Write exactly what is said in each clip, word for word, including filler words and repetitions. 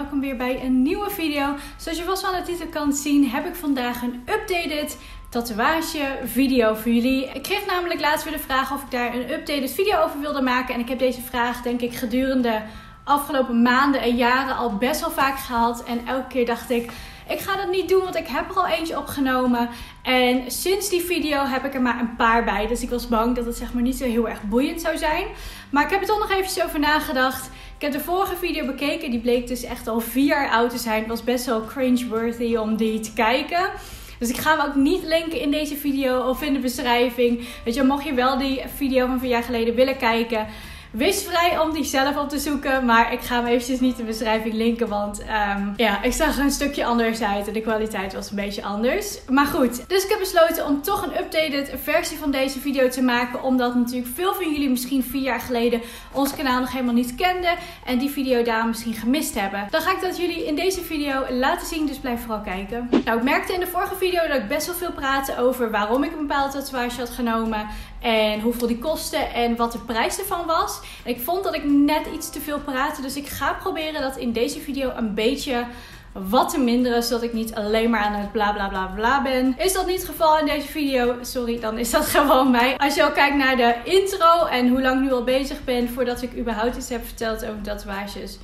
welkom weer bij een nieuwe video. Zoals je vast aan de titel kan zien, heb ik vandaag een updated tatoeage video voor jullie. Ik kreeg namelijk laatst weer de vraag of ik daar een updated video over wilde maken. En ik heb deze vraag, denk ik, gedurende afgelopen maanden en jaren al best wel vaak gehad. En elke keer dacht ik, ik ga dat niet doen, want ik heb er al eentje opgenomen. En sinds die video heb ik er maar een paar bij. Dus ik was bang dat het, zeg maar, niet zo heel erg boeiend zou zijn. Maar ik heb er toch nog eventjes over nagedacht. Ik heb de vorige video bekeken. Die bleek dus echt al vier jaar oud te zijn. Het was best wel cringe-worthy om die te kijken. Dus ik ga hem ook niet linken in deze video of in de beschrijving. Weet je, mocht je wel die video van vier jaar geleden willen kijken, wees vrij om die zelf op te zoeken, maar ik ga hem eventjes niet in de beschrijving linken, want um, ja, ik zag er een stukje anders uit en de kwaliteit was een beetje anders. Maar goed, dus ik heb besloten om toch een updated versie van deze video te maken, omdat natuurlijk veel van jullie misschien vier jaar geleden ons kanaal nog helemaal niet kenden en die video daar misschien gemist hebben. Dan ga ik dat jullie in deze video laten zien, dus blijf vooral kijken. Nou, ik merkte in de vorige video dat ik best wel veel praatte over waarom ik een bepaalde tatoeage had genomen en hoeveel die kostte en wat de prijs ervan was. En ik vond dat ik net iets te veel praatte, dus ik ga proberen dat in deze video een beetje wat te minderen, zodat ik niet alleen maar aan het bla bla bla bla ben. Is dat niet het geval in deze video, sorry, dan is dat gewoon mij. Als je al kijkt naar de intro en hoe lang ik nu al bezig ben voordat ik überhaupt iets heb verteld over tatoeages,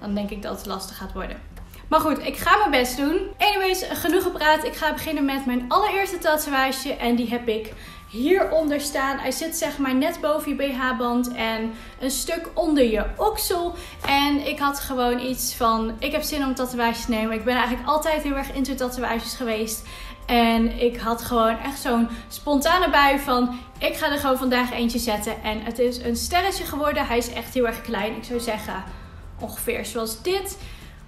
dan denk ik dat het lastig gaat worden. Maar goed, ik ga mijn best doen. Anyways, genoeg gepraat. Ik ga beginnen met mijn allereerste tatoeage en die heb ik hieronder staan. Hij zit, zeg maar, net boven je B H-band en een stuk onder je oksel. En ik had gewoon iets van, ik heb zin om tatoeages te nemen. Ik ben eigenlijk altijd heel erg into tatoeages geweest. En ik had gewoon echt zo'n spontane bui van, ik ga er gewoon vandaag eentje zetten. En het is een sterretje geworden. Hij is echt heel erg klein. Ik zou zeggen ongeveer zoals dit.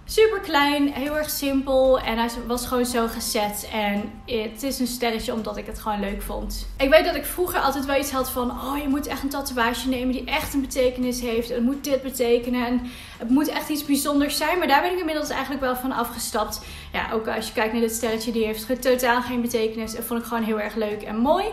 Super klein, heel erg simpel en hij was gewoon zo gezet en het is een sterretje omdat ik het gewoon leuk vond. Ik weet dat ik vroeger altijd wel iets had van, oh, je moet echt een tatoeage nemen die echt een betekenis heeft. Het moet dit betekenen en het moet echt iets bijzonders zijn, maar daar ben ik inmiddels eigenlijk wel van afgestapt. Ja, ook als je kijkt naar dit sterretje, die heeft totaal geen betekenis en vond ik gewoon heel erg leuk en mooi.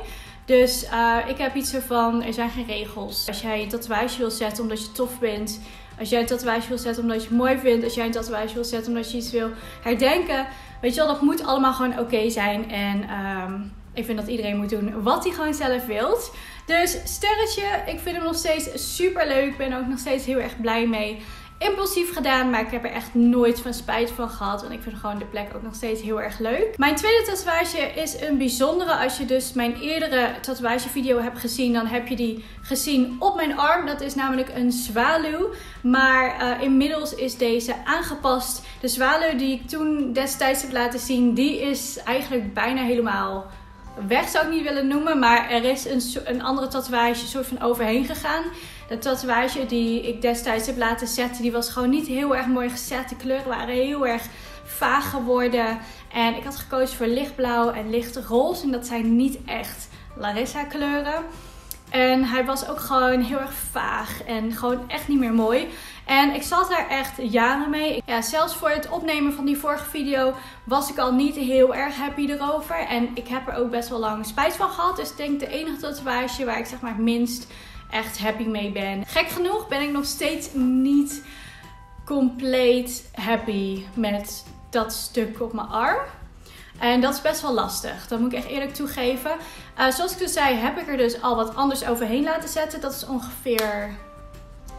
Dus uh, ik heb iets ervan, er zijn geen regels. Als jij een tatoeage wil zetten omdat je tof bent, als jij een tatoeage wil zetten omdat je het mooi vindt, als jij een tatoeage wil zetten omdat je iets wil herdenken, weet je wel, dat moet allemaal gewoon oké okay zijn. En um, ik vind dat iedereen moet doen wat hij gewoon zelf wilt. Dus sterretje, ik vind hem nog steeds super leuk. Ik ben er ook nog steeds heel erg blij mee. Impulsief gedaan, maar ik heb er echt nooit van spijt van gehad. En ik vind gewoon de plek ook nog steeds heel erg leuk. Mijn tweede tatoeage is een bijzondere. Als je dus mijn eerdere tatoeage video hebt gezien, dan heb je die gezien op mijn arm. Dat is namelijk een zwaluw. Maar uh, inmiddels is deze aangepast. De zwaluw die ik toen destijds heb laten zien, die is eigenlijk bijna helemaal weg, zou ik niet willen noemen. Maar er is een, een andere tatoeage soort van overheen gegaan. De tatoeage die ik destijds heb laten zetten, die was gewoon niet heel erg mooi gezet. De kleuren waren heel erg vaag geworden. En ik had gekozen voor lichtblauw en lichtroze. En dat zijn niet echt Larissa kleuren. En hij was ook gewoon heel erg vaag en gewoon echt niet meer mooi. En ik zat daar echt jaren mee. Ja, zelfs voor het opnemen van die vorige video was ik al niet heel erg happy erover. En ik heb er ook best wel lang spijt van gehad. Dus ik denk de enige tatoeage waar ik, zeg maar, het minst echt happy mee ben. Gek genoeg ben ik nog steeds niet compleet happy met dat stuk op mijn arm. En dat is best wel lastig. Dat moet ik echt eerlijk toegeven. Uh, zoals ik dus zei, heb ik er dus al wat anders overheen laten zetten. Dat is ongeveer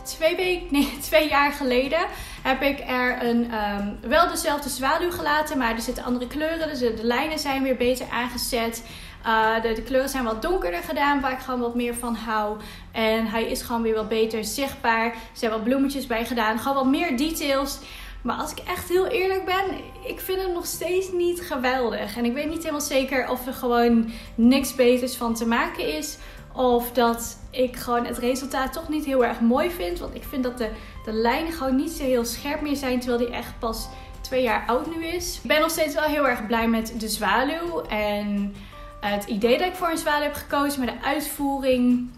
twee weken, nee, twee jaar geleden. Heb ik er een, um, wel dezelfde zwaluw gelaten. Maar er zitten andere kleuren. Dus de lijnen zijn weer beter aangezet. Uh, de, de kleuren zijn wat donkerder gedaan, waar ik gewoon wat meer van hou. En hij is gewoon weer wat beter zichtbaar. Er zijn wat bloemetjes bij gedaan. Gewoon wat meer details. Maar als ik echt heel eerlijk ben, ik vind hem nog steeds niet geweldig. En ik weet niet helemaal zeker of er gewoon niks beters van te maken is. Of dat ik gewoon het resultaat toch niet heel erg mooi vind. Want ik vind dat de, de lijnen gewoon niet zo heel scherp meer zijn, terwijl die echt pas twee jaar oud nu is. Ik ben nog steeds wel heel erg blij met de zwaluw. En het idee dat ik voor een zwaluw heb gekozen, maar de uitvoering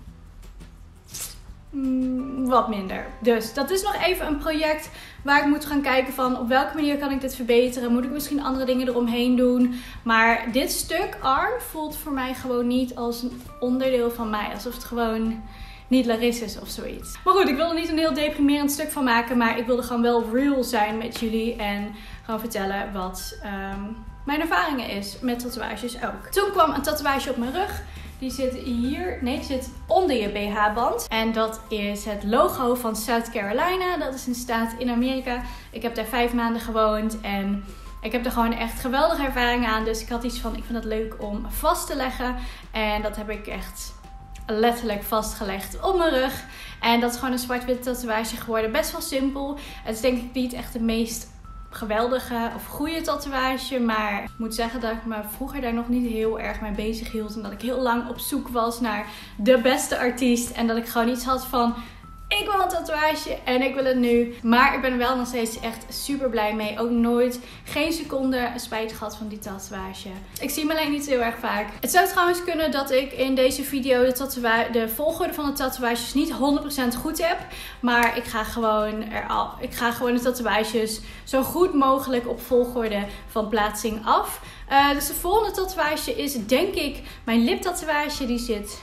mm, wat minder. Dus dat is nog even een project waar ik moet gaan kijken van, op welke manier kan ik dit verbeteren? Moet ik misschien andere dingen eromheen doen? Maar dit stuk arm voelt voor mij gewoon niet als een onderdeel van mij. Alsof het gewoon niet Larissa is of zoiets. Maar goed, ik wil er niet een heel deprimerend stuk van maken. Maar ik wilde gewoon wel real zijn met jullie. En gewoon vertellen wat um, mijn ervaringen is met tatoeages ook. Toen kwam een tatoeage op mijn rug. Die zit hier, nee, die zit onder je B H-band. En dat is het logo van South Carolina. Dat is een staat in Amerika. Ik heb daar vijf maanden gewoond en ik heb er gewoon echt geweldige ervaringen aan. Dus ik had iets van, ik vind het leuk om vast te leggen. En dat heb ik echt letterlijk vastgelegd op mijn rug. En dat is gewoon een zwart-wit tatoeage geworden. Best wel simpel. Het is denk ik niet echt de meest geweldige of goede tatoeage, maar ik moet zeggen dat ik me vroeger daar nog niet heel erg mee bezig hield en dat ik heel lang op zoek was naar de beste artiest en dat ik gewoon iets had van ik wil een tatoeage en ik wil het nu. Maar ik ben er wel nog steeds echt super blij mee. Ook nooit, geen seconde spijt gehad van die tatoeage. Ik zie hem alleen niet heel erg vaak. Het zou trouwens kunnen dat ik in deze video de, de volgorde van de tatoeages niet honderd procent goed heb. Maar ik ga gewoon, er al, ik ga gewoon de tatoeages zo goed mogelijk op volgorde van plaatsing af. Uh, dus de volgende tatoeage is denk ik mijn liptatoeage. Die zit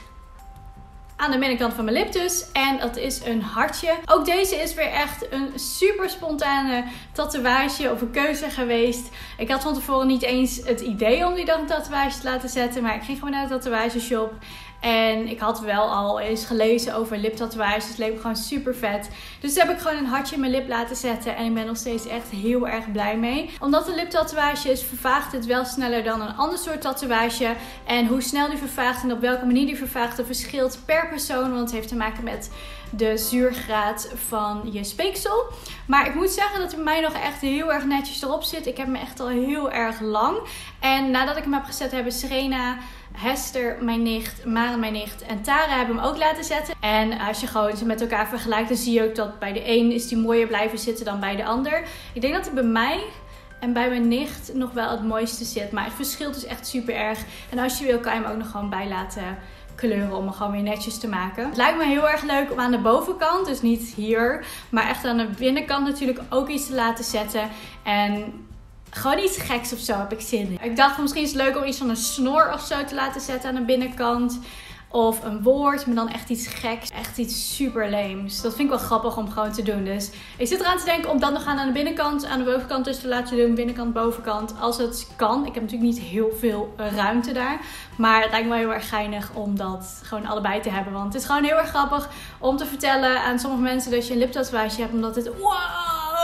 aan de binnenkant van mijn lip dus. En dat is een hartje. Ook deze is weer echt een super spontane tatoeage of een keuze geweest. Ik had van tevoren niet eens het idee om die dag een tatoeage te laten zetten. Maar ik ging gewoon naar de tatoeageshop. En ik had wel al eens gelezen over liptatoeages. Het leek me gewoon super vet. Dus heb ik gewoon een hartje in mijn lip laten zetten. En ik ben nog steeds echt heel erg blij mee. Omdat een liptatoeage is, vervaagt het wel sneller dan een ander soort tatoeage. En hoe snel die vervaagt en op welke manier die vervaagt, dat verschilt per persoon. Want het heeft te maken met de zuurgraad van je speeksel. Maar ik moet zeggen dat het bij mij nog echt heel erg netjes erop zit. Ik heb me echt al heel erg lang. En nadat ik hem heb gezet, hebben Serena, Hester, mijn nicht, Maren, mijn nicht en Tara hebben hem ook laten zetten. En als je gewoon ze met elkaar vergelijkt, dan zie je ook dat bij de een is die mooier blijven zitten dan bij de ander. Ik denk dat het bij mij en bij mijn nicht nog wel het mooiste zit. Maar het verschilt dus echt super erg. En als je wil, kan je hem ook nog gewoon bij laten kleuren om hem gewoon weer netjes te maken. Het lijkt me heel erg leuk om aan de bovenkant, dus niet hier, maar echt aan de binnenkant natuurlijk ook iets te laten zetten. En gewoon iets geks of zo heb ik zin in. Ik dacht misschien is het leuk om iets van een snor of zo te laten zetten aan de binnenkant. Of een woord, maar dan echt iets geks. Echt iets super leems. Dat vind ik wel grappig om gewoon te doen. Dus ik zit eraan te denken om dat nog aan de binnenkant, aan de bovenkant dus te laten doen. Binnenkant, bovenkant, als het kan. Ik heb natuurlijk niet heel veel ruimte daar. Maar het lijkt me heel erg geinig om dat gewoon allebei te hebben. Want het is gewoon heel erg grappig om te vertellen aan sommige mensen dat je een liptatoeage hebt. Omdat het, wow!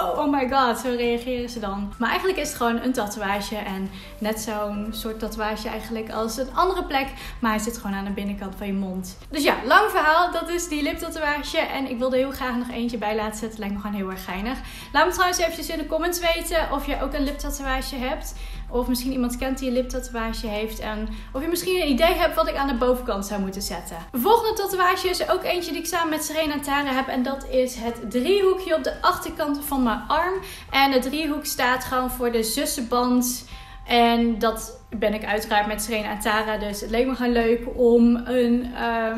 Oh my god, zo reageren ze dan. Maar eigenlijk is het gewoon een tatoeage. En net zo'n soort tatoeage eigenlijk als een andere plek. Maar hij zit gewoon aan de binnenkant van je mond. Dus ja, lang verhaal. Dat is die liptatoeage. En ik wilde heel graag nog eentje bij laten zetten. Lijkt me gewoon heel erg geinig. Laat me trouwens eventjes in de comments weten of je ook een liptatoeage hebt. Of misschien iemand kent die een liptatoeage heeft. En of je misschien een idee hebt wat ik aan de bovenkant zou moeten zetten. De volgende tatoeage is ook eentje die ik samen met Serena en Tara heb. En dat is het driehoekje op de achterkant van mijn arm. En het driehoek staat gewoon voor de zussenband. En dat ben ik uiteraard met Serena en Tara. Dus het leek me gewoon leuk om een, uh,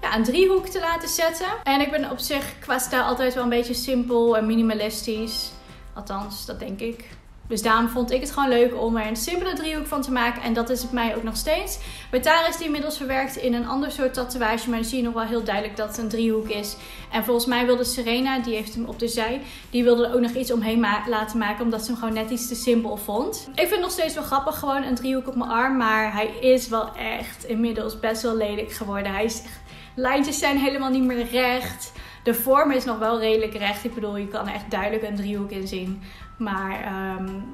ja, een driehoek te laten zetten. En ik ben op zich qua stijl altijd wel een beetje simpel en minimalistisch. Althans, dat denk ik. Dus daarom vond ik het gewoon leuk om er een simpele driehoek van te maken. En dat is het mij ook nog steeds. Bij Tara is die inmiddels verwerkt in een ander soort tatoeage. Maar dan zie je nog wel heel duidelijk dat het een driehoek is. En volgens mij wilde Serena, die heeft hem op de zij, die wilde er ook nog iets omheen ma laten maken. Omdat ze hem gewoon net iets te simpel vond. Ik vind het nog steeds wel grappig, gewoon een driehoek op mijn arm. Maar hij is wel echt inmiddels best wel lelijk geworden. Hij is echt, lijntjes zijn helemaal niet meer recht. De vorm is nog wel redelijk recht. Ik bedoel, je kan er echt duidelijk een driehoek in zien. Maar um,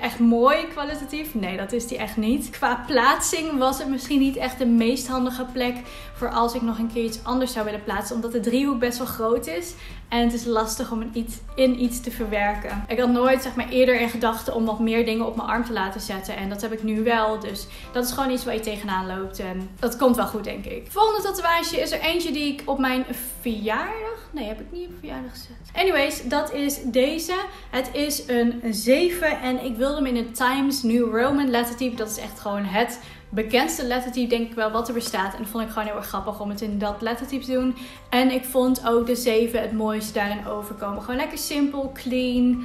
echt mooi kwalitatief? Nee, dat is die echt niet. Qua plaatsing was het misschien niet echt de meest handige plek voor als ik nog een keer iets anders zou willen plaatsen. Omdat de driehoek best wel groot is. En het is lastig om iets, in iets te verwerken. Ik had nooit zeg maar, eerder in gedachten om nog meer dingen op mijn arm te laten zetten. En dat heb ik nu wel. Dus dat is gewoon iets waar je tegenaan loopt. En dat komt wel goed, denk ik. Volgende tatoeage is er eentje die ik op mijn verjaardag... Nee, heb ik niet op verjaardag gezet. Anyways, dat is deze. Het is een zeven. En ik wilde hem in het Times New Roman lettertype. Dat is echt gewoon het bekendste lettertype denk ik wel wat er bestaat. En dat vond ik gewoon heel erg grappig om het in dat lettertype te doen. En ik vond ook de zeven het mooiste daarin overkomen. Gewoon lekker simpel, clean,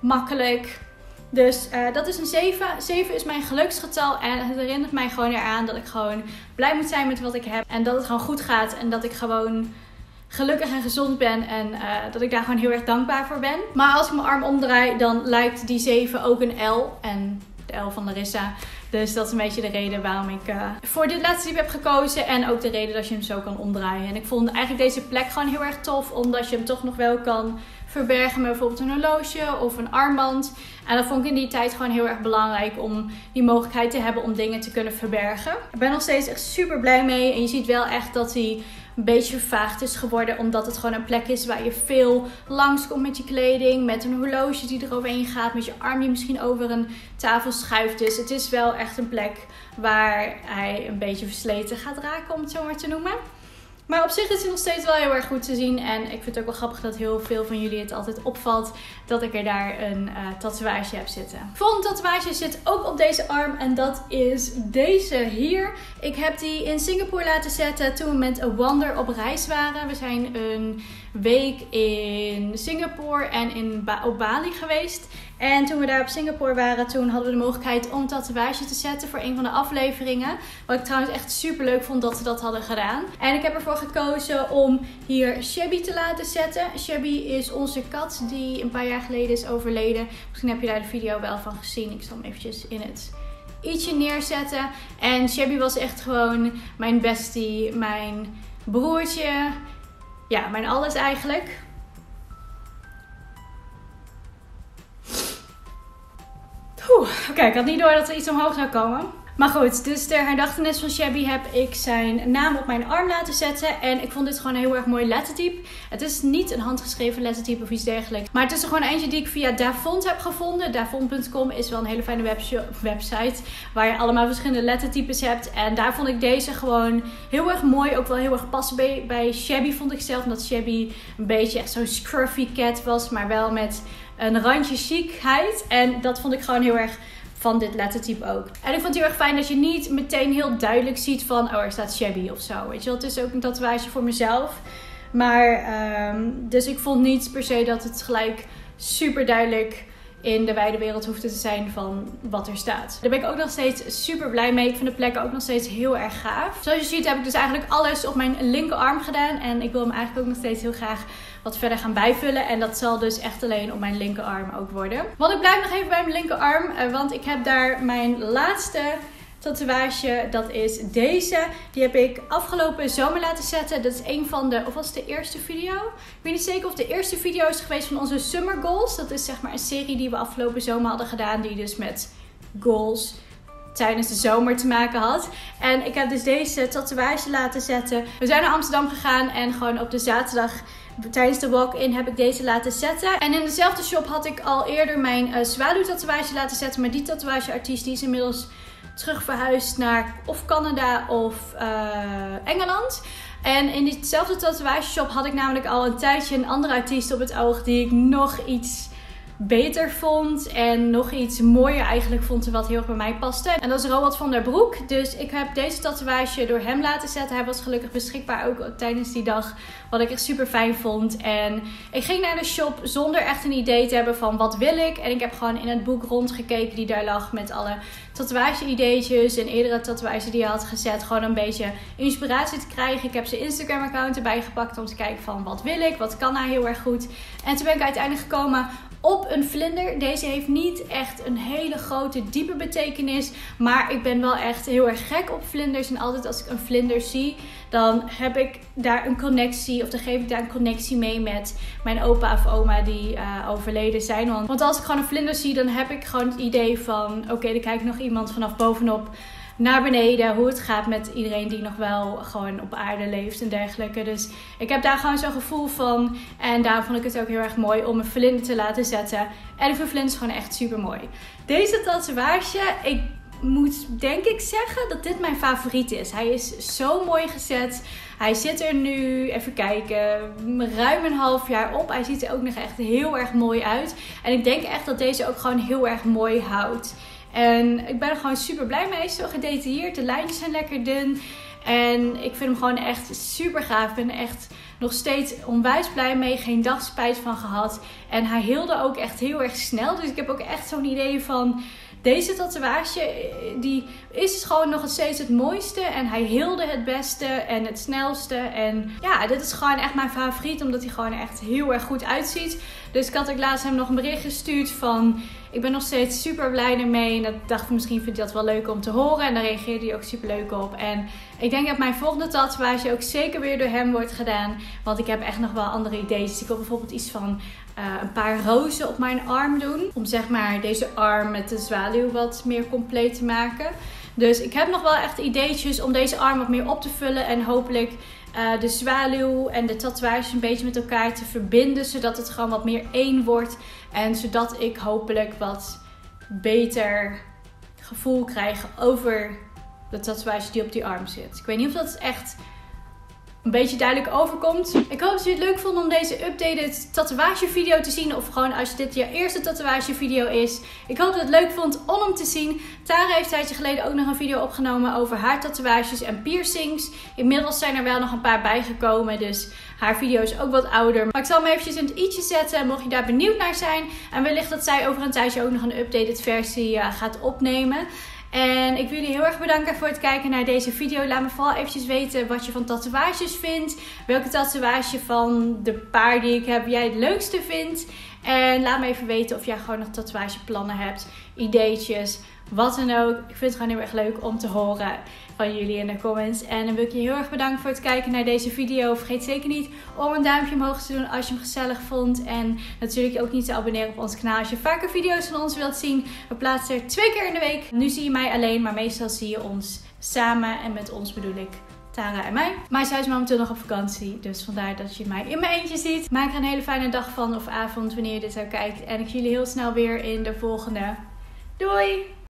makkelijk. Dus uh, dat is een zeven. zeven is mijn geluksgetal en het herinnert mij gewoon eraan dat ik gewoon blij moet zijn met wat ik heb. En dat het gewoon goed gaat en dat ik gewoon gelukkig en gezond ben en uh, dat ik daar gewoon heel erg dankbaar voor ben. Maar als ik mijn arm omdraai, dan lijkt die zeven ook een L en de L van Larissa. Dus dat is een beetje de reden waarom ik uh, voor dit laatste diep heb gekozen. En ook de reden dat je hem zo kan omdraaien. En ik vond eigenlijk deze plek gewoon heel erg tof. Omdat je hem toch nog wel kan verbergen met bijvoorbeeld een horloge of een armband. En dat vond ik in die tijd gewoon heel erg belangrijk. Om die mogelijkheid te hebben om dingen te kunnen verbergen. Ik ben nog steeds echt super blij mee. En je ziet wel echt dat hij een beetje vervaagd is geworden. Omdat het gewoon een plek is waar je veel langskomt met je kleding. Met een horloge die eroverheen gaat. Met je arm die misschien over een tafel schuift. Dus het is wel echt een plek waar hij een beetje versleten gaat raken. Om het zo maar te noemen. Maar op zich is het nog steeds wel heel erg goed te zien. En ik vind het ook wel grappig dat heel veel van jullie het altijd opvalt. Dat ik er daar een uh, tatoeage heb zitten. Volgende tatoeage zit ook op deze arm. En dat is deze hier. Ik heb die in Singapore laten zetten toen we met A Wonder op reis waren. We zijn een week in Singapore en in ba op Bali geweest. En toen we daar op Singapore waren, toen hadden we de mogelijkheid om tatoeage te zetten voor een van de afleveringen. Wat ik trouwens echt super leuk vond dat ze dat hadden gedaan. En ik heb ervoor gekozen om hier Shabby te laten zetten. Shabby is onze kat die een paar jaar geleden is overleden. Misschien heb je daar de video wel van gezien. Ik zal hem eventjes in het ietsje neerzetten. En Shabby was echt gewoon mijn bestie, mijn broertje. Ja, mijn alles eigenlijk. Oké, okay, ik had niet door dat er iets omhoog zou komen. Maar goed, dus ter herdachtenis van Shabby heb ik zijn naam op mijn arm laten zetten. En ik vond dit gewoon een heel erg mooi lettertype. Het is niet een handgeschreven lettertype of iets dergelijks. Maar het is er gewoon eentje die ik via Dafont heb gevonden. Dafont punt com is wel een hele fijne website waar je allemaal verschillende lettertypes hebt. En daar vond ik deze gewoon heel erg mooi. Ook wel heel erg passen bij, bij Shabby vond ik zelf. Omdat Shabby een beetje echt zo'n scruffy cat was. Maar wel met een randje chicheid. En dat vond ik gewoon heel erg van dit lettertype ook. En ik vond het heel erg fijn dat je niet meteen heel duidelijk ziet van, oh, er staat Shabby of zo. Weet je wel, het is ook een tatoeage voor mezelf. Maar, um, dus ik vond niet per se dat het gelijk super duidelijk in de wijde wereld hoefde te zijn van wat er staat. Daar ben ik ook nog steeds super blij mee. Ik vind de plekken ook nog steeds heel erg gaaf. Zoals je ziet heb ik dus eigenlijk alles op mijn linkerarm gedaan. En ik wil hem eigenlijk ook nog steeds heel graag wat verder gaan bijvullen. En dat zal dus echt alleen op mijn linkerarm ook worden. Want ik blijf nog even bij mijn linkerarm. Want ik heb daar mijn laatste tatoeage. Dat is deze. Die heb ik afgelopen zomer laten zetten. Dat is een van de, of was het de eerste video? Ik weet niet zeker of de eerste video is geweest van onze Summer Goals. Dat is zeg maar een serie die we afgelopen zomer hadden gedaan. Die dus met goals tijdens de zomer te maken had. En ik heb dus deze tatoeage laten zetten. We zijn naar Amsterdam gegaan en gewoon op de zaterdag tijdens de walk-in heb ik deze laten zetten. En in dezelfde shop had ik al eerder mijn uh, zwaluw tatoeage laten zetten. Maar die tatoeageartiest die is inmiddels terug verhuisd naar of Canada of uh, Engeland. En in diezelfde tatoeage shop had ik namelijk al een tijdje een andere artiest op het oog die ik nog iets beter vond en nog iets mooier eigenlijk vond wat heel erg bij mij paste. En dat is Robert van der Broek. Dus ik heb deze tatoeage door hem laten zetten. Hij was gelukkig beschikbaar ook tijdens die dag, wat ik echt super fijn vond. En ik ging naar de shop zonder echt een idee te hebben van wat wil ik. En ik heb gewoon in het boek rondgekeken die daar lag met alle tatoeage-ideetjes en eerdere tatoeage die hij had gezet. Gewoon een beetje inspiratie te krijgen. Ik heb zijn Instagram account erbij gepakt om te kijken van wat wil ik, wat kan hij heel erg goed. En toen ben ik uiteindelijk gekomen op een vlinder. Deze heeft niet echt een hele grote, diepe betekenis. Maar ik ben wel echt heel erg gek op vlinders. En altijd als ik een vlinder zie, dan heb ik daar een connectie. Of dan geef ik daar een connectie mee met mijn opa of oma die uh, overleden zijn. Want, want als ik gewoon een vlinder zie, dan heb ik gewoon het idee van, oké, okay, dan kijk ik nog iemand vanaf bovenop naar beneden, hoe het gaat met iedereen die nog wel gewoon op aarde leeft en dergelijke. Dus ik heb daar gewoon zo'n gevoel van. En daarom vond ik het ook heel erg mooi om een vlinder te laten zetten. En ik vind vlinders gewoon echt super mooi. Deze tatoeage, ik moet denk ik zeggen dat dit mijn favoriet is. Hij is zo mooi gezet. Hij zit er nu, even kijken, ruim een half jaar op. Hij ziet er ook nog echt heel erg mooi uit. En ik denk echt dat deze ook gewoon heel erg mooi houdt. En ik ben er gewoon super blij mee. Zo gedetailleerd. De lijntjes zijn lekker dun. En ik vind hem gewoon echt super gaaf. Ik ben er echt nog steeds onwijs blij mee. Geen dag spijt van gehad. En hij heelde ook echt heel erg snel. Dus ik heb ook echt zo'n idee van, Deze tatoeage die is gewoon nog steeds het mooiste. En hij heelde het beste en het snelste. En ja, dit is gewoon echt mijn favoriet. Omdat hij gewoon echt heel erg goed uitziet. Dus ik had ook laatst hem nog een bericht gestuurd van... Ik ben nog steeds super blij ermee. En dat dacht ik, misschien vind je dat wel leuk om te horen. En daar reageerde hij ook super leuk op. En ik denk dat mijn volgende tatoeage ook zeker weer door hem wordt gedaan. Want ik heb echt nog wel andere ideeën. Dus ik wil bijvoorbeeld iets van uh, een paar rozen op mijn arm doen. Om zeg maar deze arm met de zwaluw wat meer compleet te maken. Dus ik heb nog wel echt ideetjes om deze arm wat meer op te vullen. En hopelijk uh, de zwaluw en de tatoeage een beetje met elkaar te verbinden. Zodat het gewoon wat meer één wordt. En zodat ik hopelijk wat beter gevoel krijg over de tatoeage die op die arm zit. Ik weet niet of dat echt een beetje duidelijk overkomt. Ik hoop dat jullie het leuk vonden om deze updated tatoeage video te zien. Of gewoon als dit je eerste tatoeage video is. Ik hoop dat je het leuk vond om hem te zien. Tara heeft een tijdje geleden ook nog een video opgenomen over haar tatoeages en piercings. Inmiddels zijn er wel nog een paar bijgekomen. Dus haar video is ook wat ouder. Maar ik zal hem eventjes in het i'tje zetten. Mocht je daar benieuwd naar zijn. En wellicht dat zij over een tijdje ook nog een updated versie gaat opnemen. En ik wil jullie heel erg bedanken voor het kijken naar deze video. Laat me vooral eventjes weten wat je van tatoeages vindt. Welke tatoeage van de paar die ik heb jij het leukste vindt. En laat me even weten of jij gewoon nog tatoeageplannen hebt. Ideetjes, wat dan ook. Ik vind het gewoon heel erg leuk om te horen van jullie in de comments. En dan wil ik je heel erg bedanken voor het kijken naar deze video. Vergeet zeker niet om een duimpje omhoog te doen als je hem gezellig vond. En natuurlijk ook niet te abonneren op ons kanaal als je vaker video's van ons wilt zien. We plaatsen er twee keer in de week. Nu zie je mij alleen, maar meestal zie je ons samen. En met ons bedoel ik Tara en mij. Maar zij is momenteel nog op vakantie. Dus vandaar dat je mij in mijn eentje ziet. Maak er een hele fijne dag van of avond wanneer je dit zou kijken. En ik zie jullie heel snel weer in de volgende. Doei!